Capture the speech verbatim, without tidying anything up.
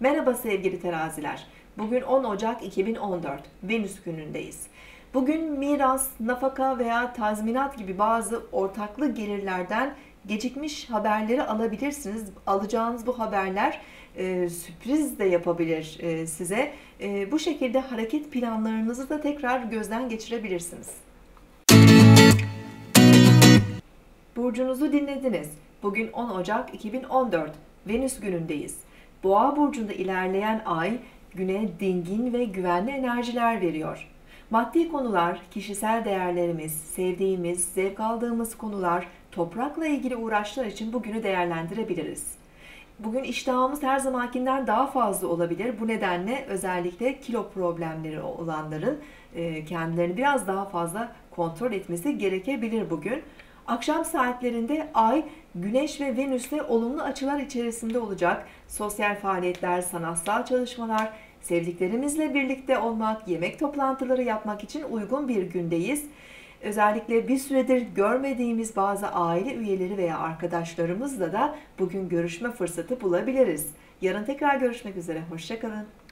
Merhaba sevgili teraziler. Bugün on Ocak iki bin on dört. Venüs günündeyiz. Bugün miras, nafaka veya tazminat gibi bazı ortaklı gelirlerden gecikmiş haberleri alabilirsiniz. Alacağınız bu haberler e, sürpriz de yapabilir e, size. E, bu şekilde hareket planlarınızı da tekrar gözden geçirebilirsiniz. Burcunuzu dinlediniz. Bugün on Ocak iki bin on dört. Venüs günündeyiz. Boğa burcunda ilerleyen ay güne dingin ve güvenli enerjiler veriyor. Maddi konular, kişisel değerlerimiz, sevdiğimiz, zevk aldığımız konular, toprakla ilgili uğraşlar için bugünü değerlendirebiliriz. Bugün iştahımız her zamankinden daha fazla olabilir. Bu nedenle özellikle kilo problemleri olanların kendilerini biraz daha fazla kontrol etmesi gerekebilir bugün. Akşam saatlerinde ay, Güneş ve Venüs'le olumlu açılar içerisinde olacak. Sosyal faaliyetler, sanatsal çalışmalar, sevdiklerimizle birlikte olmak, yemek toplantıları yapmak için uygun bir gündeyiz. Özellikle bir süredir görmediğimiz bazı aile üyeleri veya arkadaşlarımızla da bugün görüşme fırsatı bulabiliriz. Yarın tekrar görüşmek üzere, hoşça kalın.